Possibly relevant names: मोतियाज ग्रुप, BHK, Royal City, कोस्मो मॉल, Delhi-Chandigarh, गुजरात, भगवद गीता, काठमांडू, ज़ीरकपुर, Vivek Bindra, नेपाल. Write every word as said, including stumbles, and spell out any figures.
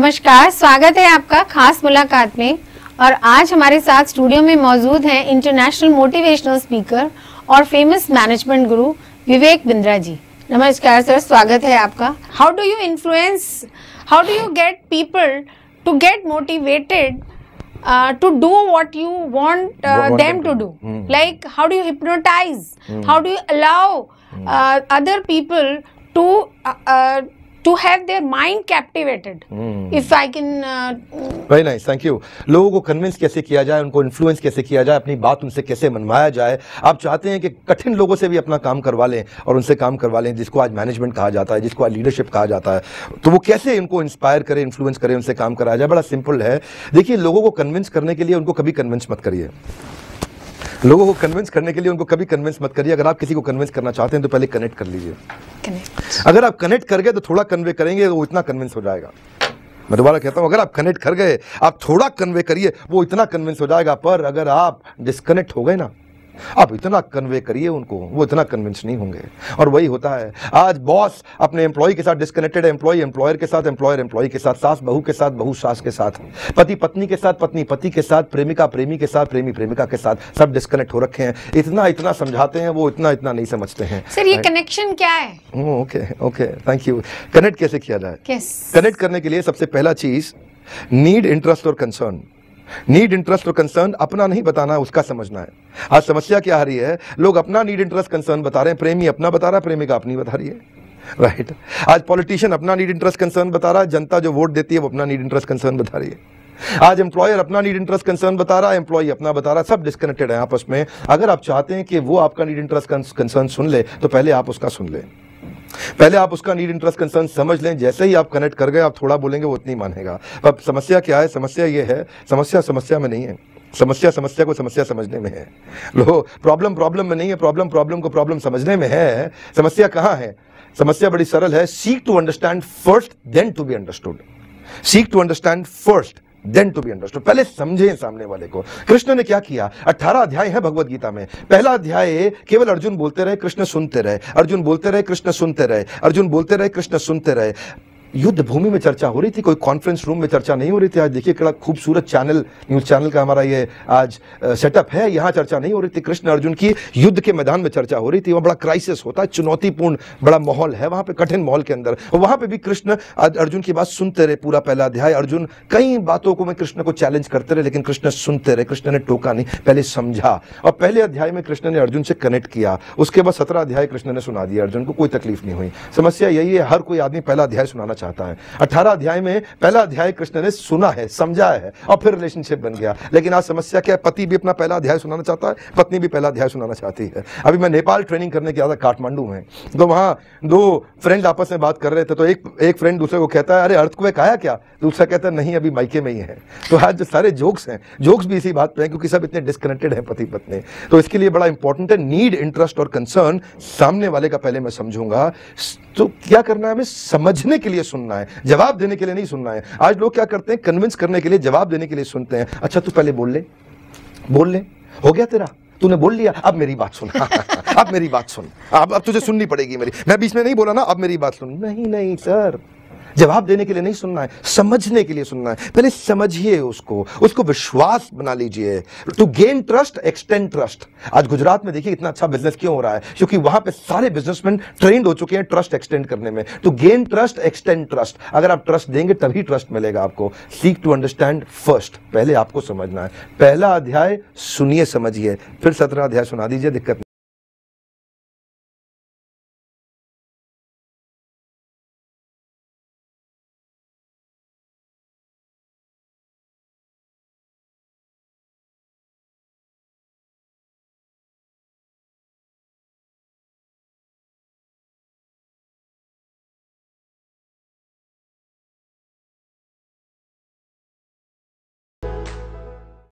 नमस्कार, स्वागत है आपका खास मुलाकात में। और आज हमारे साथ स्टूडियो में मौजूद हैं इंटरनेशनल मोटिवेशनल स्पीकर और फेमस मैनेजमेंट गुरु विवेक बिंद्रा जी। नमस्कार सर, स्वागत है आपका। How do you influence, how do you get people to get motivated Uh, to do what you want, uh, want them to do, mm. like how do you hypnotize, mm. how do you allow uh, mm. other people to uh, uh, to have their mind captivated? mm. If I can uh, very nice, thank you. लोगों को convince कैसे किया जाए, उनको influence कैसे किया जाए, अपनी बात उनसे कैसे मनवाया जाए। आप चाहते हैं कि कठिन लोगों से भी अपना काम करवा लें और उनसे काम करवा लें, जिसको आज मैनेजमेंट कहा जाता है, जिसको आज लीडरशिप कहा जाता है। तो वो कैसे इनको इंस्पायर करें, इन्फ्लुएंस करें, उनसे काम कराया जाए। बड़ा सिंपल है। देखिए, लोगों को कन्विंस करने के लिए उनको कभी कन्विंस मत करिए। लोगों को कन्विंस करने के लिए उनको कभी कन्विंस मत करिए। अगर आप किसी को कन्विंस करना चाहते हैं तो पहले कनेक्ट कर लीजिए। अगर आप कनेक्ट कर गए तो थोड़ा कन्वे करेंगे, वो इतना कन्विंस हो जाएगा। मैं दोबारा कहता हूँ, अगर आप कनेक्ट कर गए, आप थोड़ा कन्वे करिए, वो इतना कन्विंस हो जाएगा। पर अगर आप डिस्कनेक्ट हो गए ना, आप इतना कन्वे करिए उनको, वो इतना कन्विंस नहीं होंगे। और वही होता है, आज बॉस अपने एम्प्लॉय के साथ डिस्कनेक्टेड है, एम्प्लॉय एम्प्लॉयर के साथ, एम्प्लॉयर एम्प्लॉय के साथ, सास बहू के साथ, बहू सास के साथ, पति पत्नी के साथ, पत्नी पति के साथ, प्रेमिका प्रेमी के साथ, प्रेमी प्रेमिका के साथ, सब डिस्कनेक्ट हो रखे हैं। इतना इतना समझाते हैं, वो इतना इतना नहीं समझते हैं। सर, ये कनेक्शन क्या है? Okay okay, thank you. Connect कैसे किया जाए? कनेक्ट करने के लिए सबसे पहला चीज नीड, इंटरेस्ट और कंसर्न। नीड, इंटरेस्ट और कंसर्न अपना नहीं बताना, उसका समझना है। आज समस्या क्या आ रही है, लोग अपना नीड, इंटरेस्ट, कंसर्न बता रहे हैं। प्रेमी अपना बता रहा है, प्रेमिका अपनी बता रही है, राइट right. आज पॉलिटिशियन अपना नीड, इंटरेस्ट, कंसर्न बता रहा है, जनता जो वोट देती है वो अपना नीड, इंटरेस्ट, कंसर्न बता रही है। आज एम्प्लॉयर अपना नीड, इंटरेस्ट, कंसर्न बता रहा है, एम्प्लॉय अपना बता रहा है। सब डिस्कनेक्टेड है आपस में। अगर आप चाहते हैं कि वो आपका नीड, इंटरेस्ट, कंसर्न सुन ले तो पहले आप उसका सुन लें, पहले आप उसका नीड, इंटरेस्ट, कंसर्न समझ लें। जैसे ही आप कनेक्ट कर गए, आप थोड़ा बोलेंगे, वो उतनी मानेगा। अब समस्या क्या है? समस्या ये है, समस्या समस्या में नहीं है, समस्या समस्या को समस्या समझने में है। लो, प्रॉब्लम प्रॉब्लम में नहीं है, प्रॉब्लम प्रॉब्लम को प्रॉब्लम समझने में है। समस्या कहाँ है? समस्या बड़ी सरल है। Seek to understand first, then to be understood. Seek to understand first, then to be understood. पहले समझें सामने वाले को। कृष्ण ने क्या किया? अठारह अध्याय है भगवद गीता में। पहला अध्याय केवल अर्जुन बोलते रहे, कृष्ण सुनते रहे, अर्जुन बोलते रहे, कृष्ण सुनते रहे, अर्जुन बोलते रहे, कृष्ण सुनते रहे। युद्ध भूमि में चर्चा हो रही थी, कोई कॉन्फ्रेंस रूम में चर्चा नहीं हो रही थी। आज देखिए, बड़ा खूबसूरत चैनल, न्यूज चैनल का हमारा ये आज सेटअप है, यहाँ चर्चा नहीं हो रही थी। कृष्ण अर्जुन की युद्ध के मैदान में चर्चा हो रही थी। वहाँ बड़ा क्राइसिस होता है, चुनौतीपूर्ण बड़ा माहौल है वहाँ पे, कठिन माहौल के अंदर। वहाँ पे भी कृष्ण अर्जुन की बात सुनते रहे। पूरा पहला अध्याय अर्जुन कई बातों को में कृष्ण को चैलेंज करते रहे, लेकिन कृष्ण सुनते रहे। कृष्ण ने टोका नहीं, पहले समझा। और पहले अध्याय में कृष्ण ने अर्जुन से कनेक्ट किया। उसके बाद सत्रह अध्याय कृष्ण ने सुना दिया अर्जुन को, कोई तकलीफ नहीं हुई। समस्या यही है, हर कोई आदमी पहला अध्याय सुनाना चाहता है। अठारह अध्याय में पहला अध्याय कृष्ण ने सुना है, समझा है, और फिर रिलेशनशिप बन गया। लेकिन आज समस्या क्या है? पति भी अपना पहला अध्याय सुनाना चाहता है, पत्नी भी पहला अध्याय सुनाना चाहती है। अभी मैं नेपाल ट्रेनिंग करने गया था, काठमांडू में। तो वहाँ दो फ्रेंड आपस में बात कर रहे थे, तो एक एक फ्रेंड दूसरे को कहता है, अरे अर्थक्वेक आया क्या? दूसरा कहता है, नहीं, अभी मायके में ही है। तो आज जो सारे जोक्स हैं, जोक्स भी इसी बात पर है, क्योंकि सब इतने डिस्कनेक्टेड हैं पति पत्नी। तो इसके लिए बड़ा इंपॉर्टेंट है नीड, इंटरेस्ट और कंसर्न। सामने वाले का पहले मैं समझूंगा। तो क्या करना है? हमें समझने के लिए सुनना है, जवाब देने के लिए नहीं सुनना है। आज लोग क्या करते हैं? कन्विंस करने के लिए, जवाब देने के लिए सुनते हैं। अच्छा, तू पहले बोल ले, बोल ले, हो गया तेरा, तूने बोल लिया, अब मेरी बात सुन। अब मेरी बात सुन, अब अब तुझे सुननी पड़ेगी मेरी, मैं बीच में नहीं बोला ना, अब मेरी बात सुन। नहीं नहीं सर, जवाब देने के लिए नहीं सुनना है, समझने के लिए सुनना है। पहले समझिए उसको, उसको विश्वास बना लीजिए। To gain trust, extend trust. आज गुजरात में देखिए, इतना अच्छा बिजनेस क्यों हो रहा है? क्योंकि वहां पे सारे बिजनेसमैन ट्रेंड हो चुके हैं ट्रस्ट एक्सटेंड करने में। To gain trust, extend trust. अगर आप ट्रस्ट देंगे तभी ट्रस्ट मिलेगा आपको। सीक टू अंडरस्टैंड फर्स्ट, पहले आपको समझना है। पहला अध्याय सुनिए, समझिए, फिर सत्रह अध्याय सुना दीजिए, दिक्कत